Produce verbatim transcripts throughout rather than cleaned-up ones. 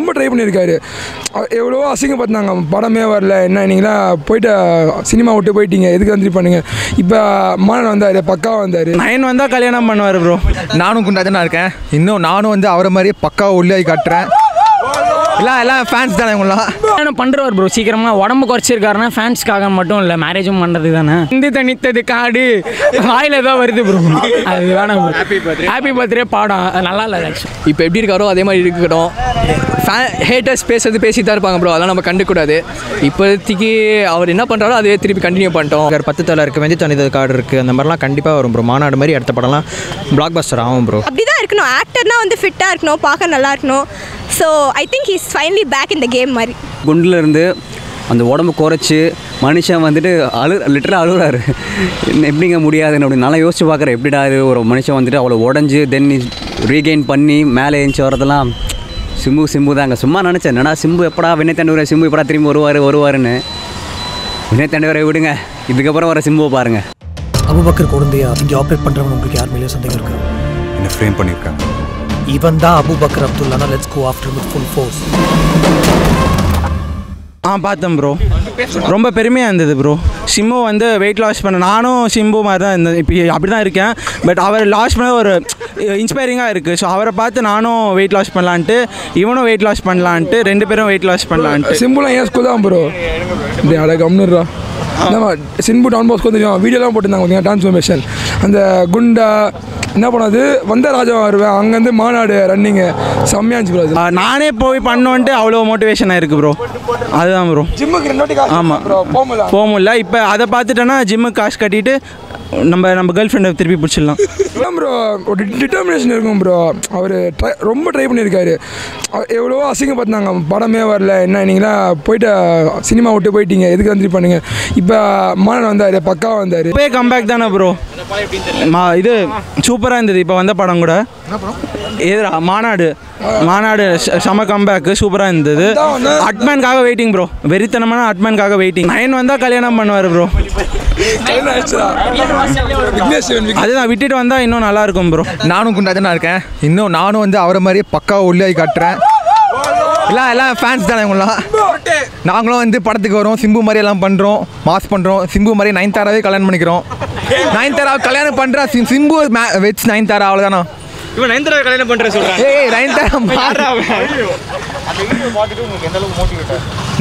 ரொம்ப ட்ரை பண்ணியிருக்காரு. எவ்வளோ அசிங்கப்படுத்தினாங்க, படமே வரல என்ன நீங்களாம் போய்ட்டு சினிமா விட்டு போயிட்டீங்க எதுக்கு வந்து பண்ணுங்க. இப்போ மாணவன் வந்தார், பக்காவாக வந்தார். நயன் வந்தால் கல்யாணம் பண்ணுவார் ப்ரோ. நானும் குண்டாஜனா இருக்கேன், இன்னும் நானும் வந்து அவரை மாதிரியே பக்காவை ஒல்லியாகி காட்டுறேன். எல்லாம் எல்லாம் ஃபேன்ஸ் தானே இவங்களாம். கல்யாணம் பண்ணுறவர் ப்ரோ சீக்கிரமாக, உடம்பு குறைச்சிருக்காருன்னா ஃபேன்ஸ்க்காக மட்டும் இல்லை, மேரேஜும் பண்ணுறது தானே. இந்து தனித்தது காடு வாயில் தான் வருது ப்ரோ, அது வேணாம். ஹாப்பி பர்த்டே, ஹாப்பி பர்த்டே பாடம் நல்லா இல்லை. இப்போ எப்படி இருக்காரோ அதே மாதிரி இருக்கட்டும். ஃபேன் ஹேட்டர்ஸ் பேசுறது பேசி தான் இருப்பாங்க ப்ரோ, அதெல்லாம் நம்ம கண்டுக்கூடாது. இப்போதைக்கு அவர் என்ன பண்ணுறாரோ அதே திருப்பி கண்டினியூ பண்ணிட்டோம். பத்து தலை இருக்குது, வெஞ்சு தனித்தது காடு இருக்குது, அந்த மாதிரிலாம் கண்டிப்பாக வரும் ப்ரோ. மாநாடு மாதிரி அடுத்த படம்லாம் பிளாக் பஸ்டர் ஆகும் ப்ரோ. அப்படி தான் இருக்கணும், ஆக்டர்னா வந்து ஃபிட்டாக இருக்கணும், பார்க்க நல்லா இருக்கணும். So I think he's finally back in the game மாதிரி. குண்டுலேருந்து அந்த உடம்பு குறைச்சி மனுஷன் வந்துட்டு அழு லிட்டராக அழுகிறாரு, எப்படிங்க முடியாதுன்னு. அப்படி நல்லா யோசிச்சு பார்க்குறேன், எப்படிடா இது ஒரு மனுஷன் வந்துட்டு அவ்வளோ உடஞ்சி தென் ரீகெயின் பண்ணி மேலே எழுந்துச்சி வரதெல்லாம் சிம்பு சிம்பு தாங்க. சும்மா நினச்சேன் என்னடா சிம்பு எப்படா வினய் தாண்டிவரை சிம்பு எப்படா திரும்பி வருவார் வருவாருன்னு. வினய் தாண்டிவரை விடுங்க, இதுக்கப்புறம் வர சிம்புவை பாருங்கள். அபுபக்கர் குழந்தையா இங்கே ஆப்ரேட் பண்ணுறவங்க உங்களுக்கு யார் மேலேயும் சந்தேகம் இருக்குது, என்ன ஃப்ரேம் பண்ணியிருக்காங்க. Even da Abu Bakr Abdullah, let's go after him with full force. ஆ பார்த்தேன் ப்ரோ, ரொம்ப பெருமையாக இருந்தது ப்ரோ. சிம்பு வந்து வெயிட் லாஸ் பண்ண, நானும் சிம்பு மாதிரி தான் இருந்தேன், இப்போ அப்படி தான் இருக்கேன். பட் அவர் லாஸ் பண்ண ஒரு இன்ஸ்பைரிங்காக இருக்குது. ஸோ அவரை பார்த்து நானும் வெயிட் லாஸ் பண்ணலான்ட்டு, இவனும் வெயிட் லாஸ் பண்ணலான்ட்டு, ரெண்டு பேரும் வெயிட் லாஸ் பண்ணலான்ட்டு. சிம்புலாம் ஏன் ஸ்கூல் தான் ப்ரோ, இப்படி அழகாக கம்னுடுறா. ஆமாம் சிம்பு டான் பாஸ்க்கு கொஞ்சம் வீடியோலாம் போட்டுருந்தாங்க பார்த்தீங்கன்னா டிரான்ஸ்ஃபர்மேஷன். அந்த குண்டா என்ன பண்ணாது வந்த ராஜா வருவேன், அங்கேருந்து மாநாடு ரன்னிங்கு செம்மையாச்சு ப்ரோ. நானே போய் பண்ணுவோன்ட்டு அவ்வளோ மோட்டிவேஷனாக இருக்குது ப்ரோ, அதுதான் ப்ரோ. ஜிம்முக்கு ரெண்டு வாட்டி ஆமாம் ப்ரோ போகல போகல, இப்போ அதை பார்த்துட்டோன்னா ஜிம்முக்கு காசு கட்டிட்டு நம்ம நம்ம கேர்ள் ஃப்ரெண்டை திருப்பி பிடிச்சிடலாம். இல்லை ப்ரோ ஒரு டிட்டர்மினேஷன் இருக்கும் ப்ரோ. அவர் ட்ரை ரொம்ப ட்ரை பண்ணியிருக்காரு, எவ்வளோ அசிங்கப்படுத்தினாங்க, படமே வரல என்ன நீங்களாம் போய்ட்டு சினிமா விட்டு போயிட்டீங்க எதுக்கு வந்து பண்ணுங்க. இப்போ மாணவன் வந்தார், பக்காவாக வந்தார். இப்போ கம்பேக் தானே ப்ரோ, இது சூப்பராக இருந்தது. இப்போ வந்த படம் கூட எதிரா மாநாடு மாநாடு செம கம்பேக்கு சூப்பராக இருந்தது. அட்மேன்காக வெயிட்டிங் ப்ரோ, வெறித்தனமான அட்மேன்காக வெயிட்டிங். நயன் வந்தால் கல்யாணம் பண்ணுவார் ப்ரோ, அதுதான் விட்டுட்டு வந்தால் இன்னும் நல்லா இருக்கும் ப்ரோ. நானும் குண்டாஜனா இருக்கேன், இன்னும் நானும் வந்து அவரை மாதிரியே பக்காவை ஒல்லியாகி காட்டுறேன். எல்லாம் எல்லாம் ஃபேன்ஸ் தானே இவங்களாம். நாங்களும் வந்து படத்துக்கு வரோம், சிம்பு மாதிரி எல்லாம் பண்ணுறோம், மாஸ் பண்ணுறோம். சிம்பு மாதிரி நயன்தாராவே கல்யாணம் பண்ணிக்கிறோம், நயன்தாரா கல்யாணம் பண்ணுறா. சிம்பு வெஜ் நயன்தாரா அவ்வளோதானா. இவன் நயன்தாரா கல்யாணம் பண்ணுறேன் சொல்கிறேன். ஏய் நயன்தாரா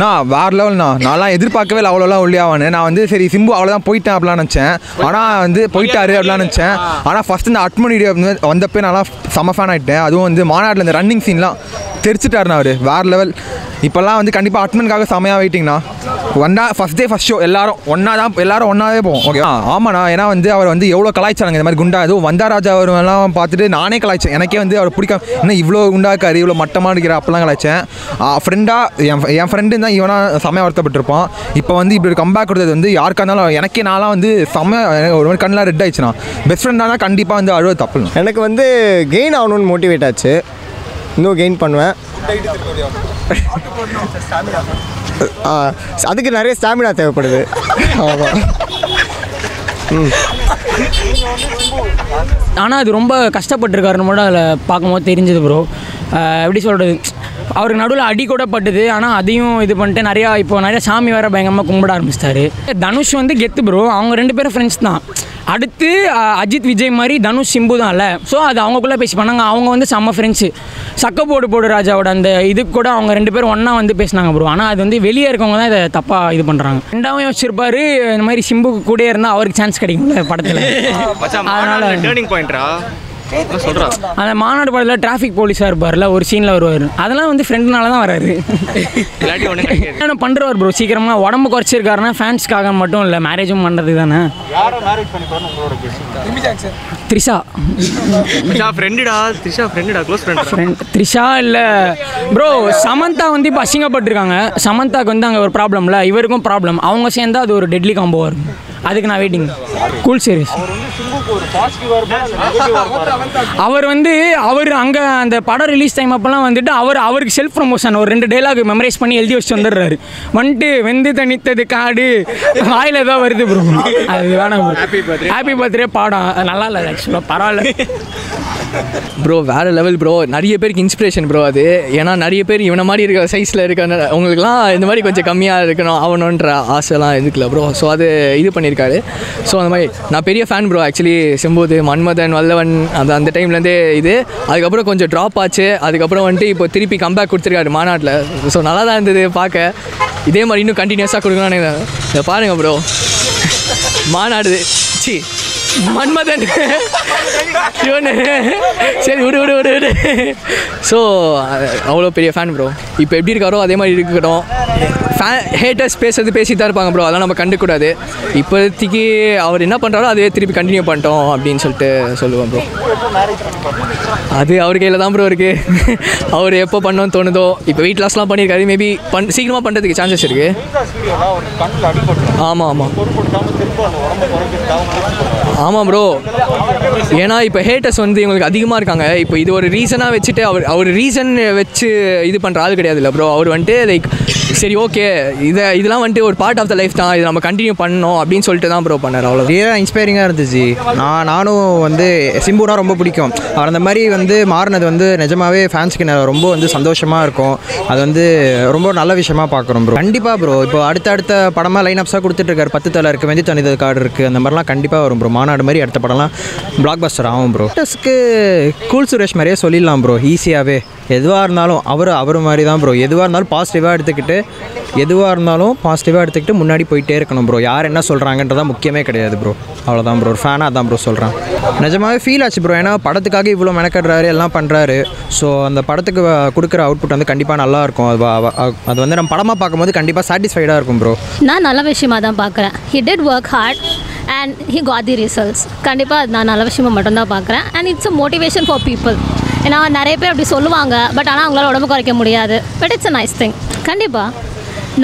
நான் வேறு லெவல்ண்ணா, நான்லாம் எதிர்பார்க்கவே இல்லை அவ்வளோலாம் ஒல்லியாவானு. நான் வந்து சரி சிம்பு அவ்வளோதான் போயிட்டேன் அப்படிலாம் நினச்சேன், ஆனால் வந்து போயிட்டாரு அப்படிலாம் நினச்சேன். ஆனால் ஃபஸ்ட்டு இந்த அட்மன் வீடியோ வந்தப்போ நல்லா செம ஃபேன் ஆகிட்டேன். அதுவும் வந்து மாநாட்டில் இந்த ரன்னிங் சீன்லாம் தெரிச்சிட்டாருண்ணா அவர், வேறு லெவல். இப்போல்லாம் வந்து கண்டிப்பாக அட்மனுக்காக செமையாக வெயிட்டிங்ண்ணா. ஒன்றா ஃபஸ்ட் டே ஃபஸ்ட் ஷோ எல்லாரும் ஒன்றா தான், எல்லாரும் ஒன்றாவே போவோம். ஓகே ஆமாண்ணா, ஏன்னா வந்து அவர் வந்து எவ்வளோ கலாய்ச்சாங்க இந்த மாதிரி குண்டா. அதுவும் வந்தாராஜா அவரெல்லாம் பார்த்துட்டு நானே கலாய்ச்சேன், எனக்கே வந்து அவர் பிடிக்காம இன்னும் இவ்வளோ குண்டாக்காரு இவ்வளோ மட்டமாக இருக்கிற அப்போலாம் கலாய்ச்சேன். ஃப்ரெண்டாக என் என் ஃப்ரெண்டு தான் இவனா செமையாக வருத்தப்பட்டிருப்பான். இப்போ வந்து இப்படி ஒரு கம்பேக் கொடுத்தது வந்து யாருக்காக இருந்தாலும் எனக்கே நான்லாம் வந்து செம்மையா ஒரு மாதிரி கண்ணெலாம் ரெட் ஆயிடுச்சுண்ணா. பெஸ்ட் ஃப்ரெண்டானா கண்டிப்பாக வந்து அழுவ தப்பணும். எனக்கு வந்து கெயின் ஆகணும்னு மோட்டிவேட் ஆச்சு, இன்னும் கெயின் பண்ணுவேன். அதுக்கு நிறைய ஸ்டாமினா தேவைப்படுது. ஆமாம் ம், ஆனால் அது ரொம்ப கஷ்டப்பட்டுருக்காருன்னு மட்டும் அதில் பார்க்கும்போது தெரிஞ்சது ப்ரோ. எப்படி சொல்கிறது, அவருக்கு நடுவில் அடி கூட பட்டுது, ஆனால் அதையும் இது பண்ணிட்டு நிறையா இப்போ நிறையா சாமி வேறு பயங்கரமாக கும்பிட ஆரம்பிச்சிட்டாரு. தனுஷ் வந்து கெத்து ப்ரோ, அவங்க ரெண்டு பேரும் ஃப்ரெண்ட்ஸ் தான். அடுத்து அஜித் விஜய் மாதிரி தனுஷ் சிம்பு தான் இல்லை. ஸோ அது அவங்கக்குள்ளே பேசி பண்ணாங்க, அவங்க வந்து செம்ம ஃப்ரெண்ட்ஸு. சக்க போடு போடு ராஜாவோட அந்த இதுக்கு கூட அவங்க ரெண்டு பேரும் ஒன்றா வந்து பேசினாங்க ப்ரோ. ஆனால் அது வந்து வெளியே இருக்கவங்க தான் இதை தப்பாக இது பண்ணுறாங்க. ரெண்டாவும் யோசிச்சிருப்பாரு இந்த மாதிரி சிம்பு கூட இருந்தால் அவருக்கு சான்ஸ் கிடைக்கும்ல படத்தில். அதனால் டேர்னிங் பாயிண்ட்ரா சொல்கிறான். அந்த மாநாடு படத்தில் டிராஃபிக் போலீஸாக இருப்பார்ல ஒரு சீனில் வருவார், அதெல்லாம் வந்து ஃப்ரெண்டுனால தான் வராரு. கல்யாணம் பண்ணுறவர் ப்ரோ சீக்கிரமாக, உடம்பு குறைச்சிருக்காருன்னா ஃபேன்ஸ்க்காக மட்டும் இல்லை, மேரேஜும் பண்ணுறது தானே. த்ரிஷா ஃப்ரெண்டுடா, த்ரிஷா ஃப்ரெண்டுடா, க்ளோஸ் ஃப்ரெண்ட் த்ரிஷா இல்லை ப்ரோ. சமந்தா வந்து இப்போ அசிங்கப்பட்டிருக்காங்க, சமந்தாவுக்கு வந்து அங்கே ஒரு ப்ராப்ளம்ல, இவருக்கும் ப்ராப்ளம், அவங்க சேர்ந்தால் அது ஒரு டெட்லி காம்போவாக இருக்கும். அதுக்கு நான் வெயிட்டிங். கூல் சீரிஸ் அவர் வந்து அவர் அங்கே அந்த படம் ரிலீஸ் டைம் அப்போலாம் வந்துட்டு அவர் அவருக்கு செல்ஃப் ப்ரமோஷன் ஒரு ரெண்டு டைலாக் மெமரைஸ் பண்ணி எழுதி வச்சுட்டு வந்துடுறாரு. வந்துட்டு வெந்து தனித்தது காடு வாயில் தான் வருது ப்ரோ, அது வேணாம். ஹாப்பி பர்த்டே பாடம் நல்லா இல்லை, ஆக்சுவலாக பரவாயில்ல. Bro, வேற level bro. நிறைய பேருக்கு inspiration bro அது. ஏன்னா நிறைய பேர் இவன மாதிரி இருக்க சைஸ்ல இருக்க அவங்களுக்குலாம் இந்த மாதிரி கொஞ்சம் கம்மியா இருக்கணும் அவனோன்ற ஆசைலாம் இருக்குல bro. ஸோ அது இது பண்ணியிருக்காரு. ஸோ அந்த மாதிரி நான் பெரிய ஃபேன் bro. ஆக்சுவலி செம்போது மன்மதன் வல்லவன் அந்த அந்த டைம்லேருந்தே இது. அதுக்கப்புறம் கொஞ்சம் ட்ராப் ஆச்சு. அதுக்கப்புறம் வந்துட்டு இப்போ திருப்பி கம்பேக் கொடுத்துருக்காரு மாநாட்டில். ஸோ நல்லா தான் இருந்தது பார்க்க. இதே மாதிரி இன்னும் கண்டினியூஸாக கொடுக்கணும்னு இதை பாருங்க bro. மாநாடு சி மன்மதன் இவனு சரி விடு விடு விடு விடு ஸோ அவ்வளோ பெரிய ஃபேன் ப்ரோ. இப்போ எப்படி இருக்காரோ அதே மாதிரி இருக்கட்டும். ஃபேன் ஹேட்டர்ஸ் பேசுறது பேசிட்டு தான் இருப்பாங்க ப்ரோ. அதெல்லாம் நம்ம கண்டுக்கூடாது. இப்போதைக்கு அவர் என்ன பண்ணுறாரோ அதே திருப்பி கண்டினியூ பண்ணிட்டோம் அப்படின்னு சொல்லிட்டு சொல்லுவோம் ப்ரோ. அது அவர் கையில் தான் ப்ரோ இருக்குது. அவர் எப்போ பண்ணோன்னு தோணுதோ. இப்போ வெயிட் லாஸ்லாம் பண்ணியிருக்காரு. மேபி பண் சீக்கிரமாக பண்ணுறதுக்கு சான்சஸ் இருக்குது. ஆமாம் ஆமாம் ஆமாம் ப்ரோ. ஏன்னா இப்போ ஹேட்டர்ஸ் வந்து இவங்களுக்கு அதிகமாக இருக்காங்க. இப்போ இது ஒரு ரீசனாக வச்சுட்டு அவர் அவர் ரீசன் வச்சு இது பண்ணுற ஆள் கிடையாது இல்லை ப்ரோ. அவர் வந்துட்டு லைக் சரி ஓகே இதை இதெல்லாம் வந்துட்டு ஒரு பார்ட் ஆஃப் த லைஃப் தான், இதை நம்ம கண்டினியூ பண்ணணும் அப்படின்னு சொல்லிட்டு தான் ப்ரோ பண்ணார். அவ்வளோ தான் இன்ஸ்பைரிங்காக இருந்துச்சு. நான் நானும் வந்து சிம்புனா ரொம்ப பிடிக்கும். அவர் அந்த மாதிரி வந்து மாறினது வந்து நிஜமாவே ஃபேன்ஸுக்கு ரொம்ப வந்து சந்தோஷமாக இருக்கும். அது வந்து ரொம்ப நல்ல விஷயமா பார்க்குறோம் ப்ரோ. கண்டிப்பாக ப்ரோ இப்போ அடுத்தடுத்த படமாக லைன் அப்ஸாக கொடுத்துட்ருக்காரு. பத்து தலை இருக்குது, வெந்தி தனித கார்டு இருக்குது, அந்த மாதிரிலாம் கண்டிப்பாக வரும் ப்ரோ. மாநாடு மாதிரி அடுத்த படம்லாம் பிளாக் பஸ்டர் ஆகும் ப்ரோ. ஹேட்டர்ஸ்க்கு கூல் சுரேஷ் மாதிரியே சொல்லிடலாம் ப்ரோ. ஈஸியாகவே எதுவாக இருந்தாலும் அவர் அவர் மாதிரி தான் ப்ரோ. எதுவாக இருந்தாலும் பாசிட்டிவாக எடுத்துக்கிட்டு எதுவாக இருந்தாலும் பாசிட்டிவாக எடுத்துக்கிட்டு முன்னாடி போயிட்டே இருக்கணும் ப்ரோ. யார் என்ன சொல்கிறாங்கன்றதா முக்கியமே கிடையாது ப்ரோ. அவ்வளோதான் ப்ரோ. ஒரு ஃபேனாக தான் ப்ரோ சொல்கிறேன். நிஜமாவே ஃபீல் ஆச்சு ப்ரோ. ஏன்னா படத்துக்காக இவ்வளோ மெனக்கடுறாரு, எல்லாம் பண்ணுறாரு. ஸோ அந்த படத்துக்கு கொடுக்குற அவுட்புட் வந்து கண்டிப்பாக நல்லாயிருக்கும். அது அது வந்து நம்ம படமாக பார்க்கும்போது கண்டிப்பாக சாட்டிஸ்ஃபைடாக இருக்கும் ப்ரோ. நான் நல்ல விஷயமாக தான் பார்க்குறேன். He did work hard and he got the results. கண்டிப்பாக அது நான் நல்ல விஷயமாக மட்டும்தான் பார்க்குறேன். And it's a motivation for people. ஏன்னா நிறைய பேர் அப்படி சொல்லுவாங்க, பட் ஆனால் அவங்களால உடம்பு குறைக்க முடியாது. But it's a nice thing. கண்டிப்பாக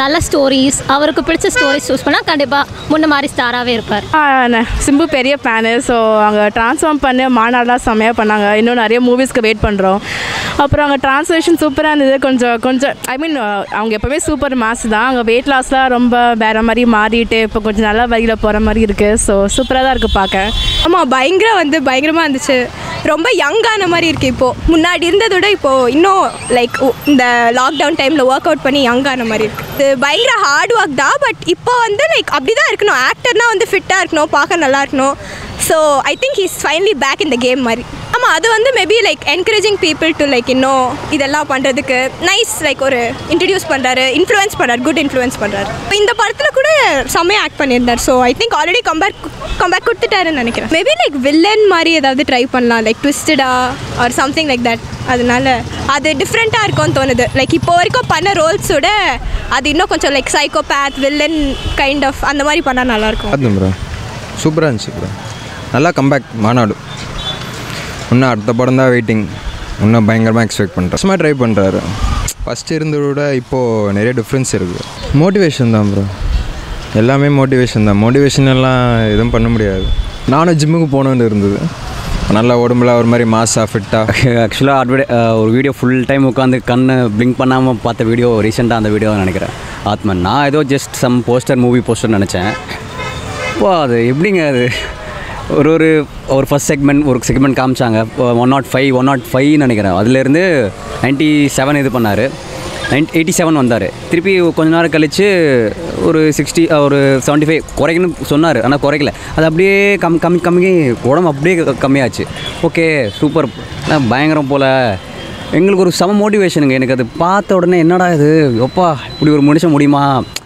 நல்ல ஸ்டோரிஸ், அவருக்கு பிடிச்ச ஸ்டோரிஸ் சூஸ் பண்ணால் கண்டிப்பாக முன்ன மாதிரி ஸ்டாராகவே இருப்பார். சிம்பு பெரிய ஃபேனு. ஸோ அவங்க ட்ரான்ஸ்ஃபார்ம் பண்ண மாநாடெலாம் செம்மையாக பண்ணாங்க. இன்னும் நிறைய மூவிஸ்க்கு வெயிட் பண்ணுறோம். அப்புறம் அவங்க ட்ரான்ஸ்லேஷன் சூப்பராக இருந்தது. கொஞ்சம் கொஞ்சம் ஐ மீன் அவங்க எப்போவுமே சூப்பர் மாஸ் தான். அவங்க வெயிட் லாஸ்லாம் ரொம்ப வேறு மாதிரி மாறிட்டு இப்போ கொஞ்சம் நல்லா வழியில் போகிற மாதிரி இருக்குது. ஸோ சூப்பராக தான் இருக்குது பார்க்க. ஆமாம், பயங்கர வந்து பயங்கரமாக இருந்துச்சு. ரொம்ப யங்கான மாதிரி இருக்குது. இப்போது முன்னாடி இருந்ததோட இப்போது இன்னும் லைக் இந்த லாக்டவுன் டைமில் ஒர்க் அவுட் பண்ணி யங்கான மாதிரி இருக்குது. இது பயங்கர ஹார்ட் ஒர்க் தான். பட் இப்போ வந்து லைக் அப்படி தான் இருக்கணும். ஆக்டர்னால் வந்து ஃபிட்டாக இருக்கணும், பார்க்க நல்லா இருக்கணும். So I think he's finally back in the game மாதிரி. ஆமாம், அது வந்து maybe like encouraging people to like இன்னும் இதெல்லாம் பண்ணுறதுக்கு நைஸ். லைக் ஒரு இன்ட்ரடியூஸ் பண்ணுறாரு, இன்ஃப்ளூயன்ஸ் பண்ணுறாரு, குட் இன்ஃப்ளூயன்ஸ் பண்ணுறாரு. இப்போ இந்த படத்தில் கூட செம்மையா ஆக்ட் பண்ணியிருந்தார். So I think already comeback comeback கொடுத்துட்டாருன்னு நினைக்கிறேன். மேபி லைக் வில்லன் மாதிரி ஏதாவது ட்ரை பண்ணலாம், லைக் ட்விஸ்டடா ஆர் சம்திங் லைக் தட். அதனால அது டிஃப்ரெண்ட்டாக இருக்கும்னு தோணுது. லைக் இப்போ வரைக்கும் பண்ண ரோல்ஸோட அது இன்னும் கொஞ்சம் like psychopath villain kind of அந்த மாதிரி பண்ணால் நல்லாயிருக்கும். அது ப்ரோ சூப்பராக இருந்துச்சு ப்ரோ. நல்லா கம்பேக் மாநாடு. இன்னும் அடுத்த படம் தான் வெயிட்டிங். இன்னும் பயங்கரமாக எக்ஸ்பெக்ட் பண்ணுறேன். சும்மா ட்ரை பண்ணுறாரு. ஃபஸ்ட்டு இருந்ததோட இப்போது நிறைய டிஃப்ரென்ஸ் இருக்குது. மோட்டிவேஷன் தான் ப்ரோ. எல்லாமே மோட்டிவேஷன் தான். மோட்டிவேஷன் எல்லாம் எதுவும் பண்ண முடியாது. நானும் ஜிம்முக்கு போகணுன்னு இருந்தது. நல்லா உடம்புல ஒரு மாதிரி மாஸாக ஃபிட்டாக. ஆக்சுவலாக அட்வர்டை ஒரு வீடியோ ஃபுல் டைம் உட்காந்து கண்ணை பிளிங்க் பண்ணாமல் பார்த்த வீடியோ ரீசெண்டாக அந்த வீடியோவை நினைக்கிறேன். ஆத்மன். நான் ஏதோ ஜஸ்ட் சம் போஸ்டர் மூவி போஸ்டர்னு நினச்சேன். இப்போ அது எப்படிங்க அது ஒரு ஒரு ஒரு ஃபஸ்ட் செக்மெண்ட் ஒரு செக்மெண்ட் காமிச்சாங்க. One nought five one nought ஃபைவ்னு நினைக்கிறேன். அதுலேருந்து நைன்ட்டி செவன் இது பண்ணார். நைன் எயிட்டி செவன் வந்தார். திருப்பி கொஞ்ச நேரம் கழித்து ஒரு சிக்ஸ்டி ஒரு செவன்ட்டி ஃபைவ் குறைக்கணும்னு சொன்னார். ஆனால் குறைக்கல. அது அப்படியே கம் கம்மி கம்மி உடம்பு அப்படியே கம்மியாச்சு. Okay super. பயங்கரம் போல் எங்களுக்கு ஒரு சம மோட்டிவேஷனுங்க. எனக்கு அது பார்த்த உடனே என்னடா இது எப்பா இப்படி ஒரு மனுஷன் முடியுமா.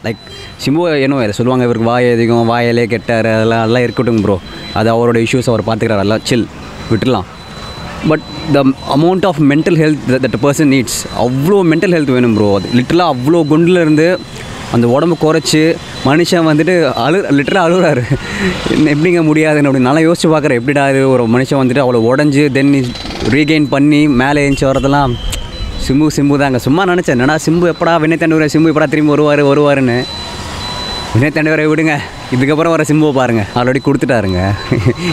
லைக் சிம்பு என்ன இதை சொல்லுவாங்க, இவருக்கு வாய் அதிகம், வாயிலே கெட்டார், அதெல்லாம் எல்லாம் இருக்கட்டும் ப்ரோ. அது அவரோட இஷ்யூஸ் அவர் பார்த்துக்கிறார். எல்லாம் சில் விட்டுடலாம். But the amount of mental health that person needs, அவ்வளோ மென்டல் ஹெல்த் வேணும் ப்ரோ. அது லிட்டலாக அவ்வளோ குண்டுலேருந்து அந்த உடம்பு குறைச்சி மனுஷன் வந்துட்டு அழு லிட்டலாக அழுகிறாரு. எப்படிங்க முடியாதுன்னு அப்படி நல்லா யோசிச்சு பார்க்குறேன். எப்படிடா அது ஒரு மனுஷன் வந்துட்டு அவ்வளோ உடஞ்சி தென் ரீகெயின் பண்ணி மேலே எழுந்துச்சி வரதெல்லாம் சிம்பு சிம்பு தாங்க. சும்மா நினச்சேன் என்னடா சிம்பு எப்படா வினய் தாண்டிவரை சிம்பு எப்படா திரும்பி வருவார் வருவாருன்னு. வினய் தாண்டிவரை விடுங்க, இதுக்கப்புறம் வர சிம்புவை பாருங்கள். ஆல்ரெடி கொடுத்துட்டாருங்க.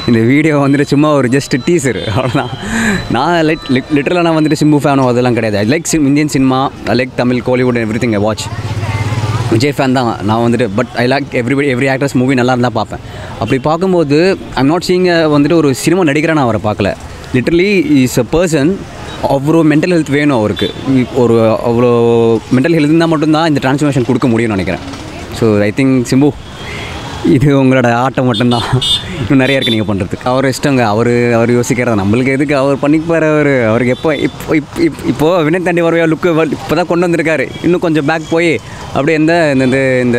இந்த வீடியோ வந்துட்டு சும்மா ஒரு ஜஸ்ட் டீசர் அவ்வளோதான். நான் லைக் லிட் லிட்டரலாக நான் வந்துட்டு சிம்பு ஃபேனோ அதெல்லாம் கிடையாது. ஐ லைக் சிம் Indian cinema, I like Tamil Kollywood everything I watch. Vijay fan தான் நான் வந்துட்டு. But I like everybody every actors movie நல்லா இருந்தால் பார்ப்பேன். அப்படி பார்க்கும்போது ஐம் நாட் சீங்க வந்துட்டு ஒரு சினிமா நடிக்கிறேன் நான் அவரை பார்க்கல. literally is a person of mental health vein or mental health in the transformation. So I think Simbu, this is your art. You can't do anything. You can't do anything.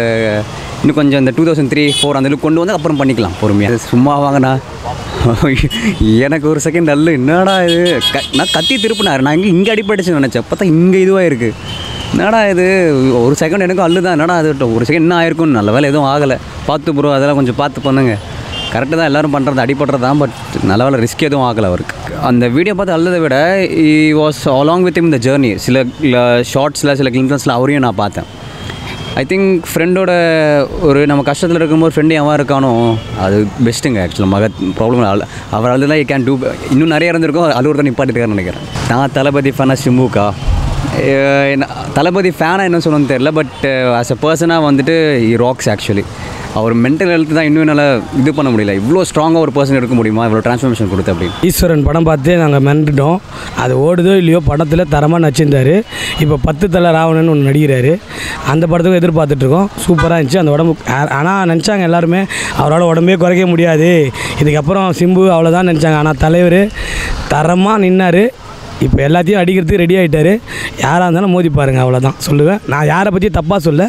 You can't நாடா இது ஒரு second எனக்கு அள்ளுதான் நாடா அது ஒரு second என்ன ஆயிருக்கும் நல்ல வேளை எதுவும் ஆகல பாத்து bro அதெல்லாம் கொஞ்சம் பார்த்து பண்ணுங்க கரெக்ட்டா தான் எல்லாரும் பண்றது அடிபட்றது தான் பட் நல்ல வேளை ரிஸ்க் எதுவும் ஆகல அவருக்கு அந்த வீடியோ பார்த்து அள்ளத விட he was along with him in the journey சில ஷார்ட்ஸ்ல சில கிளிம்ப்ஸ்ல அவரையும் நான் பார்த்தேன் I think ஃப்ரெண்டோட ஒரு நம்ம கஷ்டத்துல இருக்கும்போது friend ஏமா இருக்கானோ அது பெஸ்ட்ங்க एक्चुअली மக problem அவர் அள்ளதெல்லாம் he can do இன்னும் நிறைய இருந்திருக்கும் அது ஒரு தடவை நிப்பாட்டிட்டு இருக்கானு நினைக்கிறேன் நான் தலபதி ஃபனா சிம்புகா Talabadi fan I know so but as a person I wanted he rocks actually. Our mental health that Indian alla idu panna mudiyala. Ivlo strong our person irukku mudiyuma ivlo transformation kodutha appadi. Iswaran padam paathe naanga mennidom. Adu odudo illiyo padathile tharama nachindaaru. Ipo ten thala raavanan onnu nadigiraaru. Andha padathukku edir paatittukom. Super ah irundhu andha odam ana nenchaanga ellarume avaraala odambe koraiye mudiyadhu. Idukapram Simbu avladha nenchaanga ana thalaivaru tharama ninnaaru. இப்போ எல்லாத்தையும் அடிக்கிறதுக்கு ready ஆயிட்டாரு யாரா இருந்தாலும் மோதி பாருங்க அவ்வளவுதான் சொல்லுவேன் நான் யாரை பத்தி தப்பா சொல்ல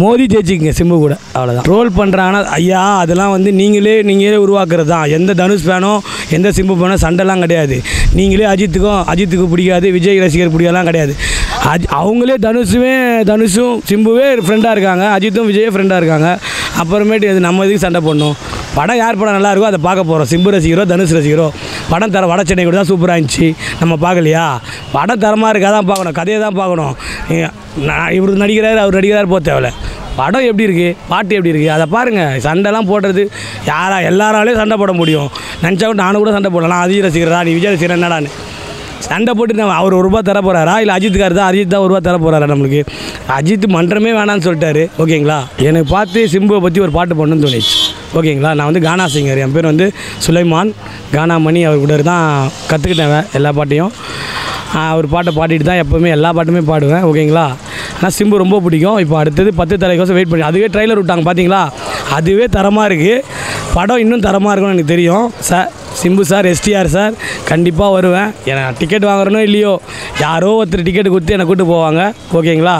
மோதி ஜெயிச்சிங்க சிம்பு கூட அவ்வளவுதான் ட்ரோல் பண்றானா ஐயா அதெல்லாம் வந்து நீங்களே நீங்களே உருவாக்குறதா எந்த தனுஷ் பேனோ எந்த சிம்பு பேனோ சண்டலாம் கிடையாது நீங்களே அஜித்துக்கு அஜித்துக்கு பிடிக்காது விஜய் ரசிகர் பிடிக்கலாம் கிடையாது அவங்களே தனுஷுமே தனுஷும் சிம்புவே ஃப்ரெண்டா இருக்காங்க அஜித்தும் விஜயே ஃப்ரெண்டா இருக்காங்க அப்புறமேட்டு இது நம்ம எதுக்கு சண்டை போடணும் படம் யார் படம் நல்லா இருக்கோ அதை பார்க்க போறோம் சிம்பு ரசிகரோ தனுஷ் ரசிகரோ படம் தர வட சென்னை கூட தான் சூப்பரா இருந்துச்சு நம்ம பார்க்கலையா படம் தரமா இருக்கா தான் பார்க்கணும் கதையை தான் பார்க்கணும் இவரு நடிகராரு அவர் நடிகரார் போக தேவையில்ல படம் எப்படி இருக்கு பாட்டு எப்படி இருக்கு அதை பாருங்க சண்டைலாம் போடுறது யாரா எல்லாராலையும் சண்டை போட முடியும் நினச்சா நானும் கூட சண்டை போடலாம் அஜித் ரசிகரா நீ விஜய் ரசிகரா என்னடான்னு சண்டை போட்டு அவர் ஒரு ரூபா தர போகிறாரா இல்லை அஜித்துக்கார் தான் அஜித் தான் ஒரு ரூபா தர போகிறாரா நம்மளுக்கு அஜித் மன்றமே வேணான்னு சொல்லிட்டாரு ஓகேங்களா எனக்கு பார்த்து சிம்புவை பற்றி ஒரு பாட்டு பண்ணணும்னு தோணுச்சு ஓகேங்களா நான் வந்து கானா சிங்கர் என் பேர் வந்து சுலைமான் கானா மணி அவர் கூட தான் கற்றுக்கிட்டேன் எல்லா பாட்டையும் அவர் பாட்டை பாடிட்டு தான் எப்போவுமே எல்லா பாட்டுமே பாடுவேன் ஓகேங்களா ஆனால் சிம்பு ரொம்ப பிடிக்கும் இப்போ அடுத்தது பத்து தலைக்கோசம் வெயிட் பண்ணி அதுவே ட்ரைலர் விட்டாங்க பார்த்தீங்களா அதுவே தரமாக இருக்குது படம் இன்னும் தரமாக இருக்கும்னு எனக்கு தெரியும் sir Simbu sir STR sir கண்டிப்பாக வருவேன் ஏன்னா டிக்கெட் வாங்குறனோ இல்லையோ யாரோ ஒருத்தர் டிக்கெட் கொடுத்து என்னை கூப்பிட்டு போவாங்க ஓகேங்களா